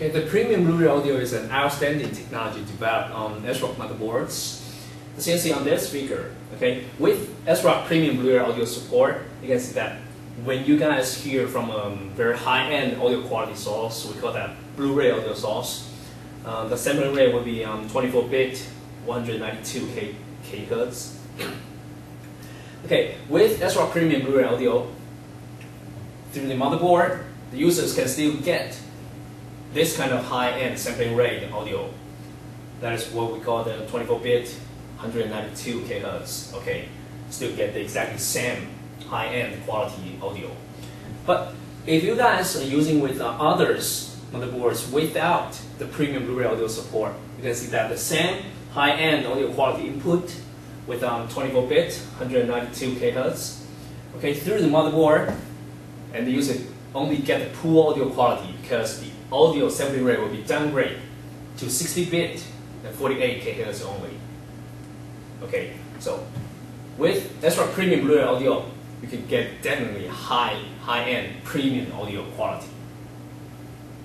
Okay, the premium Blu-ray audio is an outstanding technology developed on ASRock motherboards. As you can see on this speaker, okay, with ASRock premium Blu-ray audio support, you can see that when you guys hear from a very high-end audio quality source, we call that Blu-ray audio source. The sampling rate will be 24-bit, 192 kHz. Okay, with ASRock Premium Blu-ray Audio, through the motherboard, the users can still get this kind of high-end sampling rate audio. That is what we call the 24-bit, 192 kHz. Okay, still get the exactly same high-end quality audio. But if you guys are using with others motherboards without the premium Blu-ray audio support, you can see that the same high-end audio quality input with 24-bit, 192 kHz. Okay, through the motherboard, and the user only get the poor audio quality because the audio sampling rate will be downgraded to 60-bit and 48 kHz only. Okay, so with ASRock Premium Blu-ray Audio, you can get definitely high-end premium audio quality.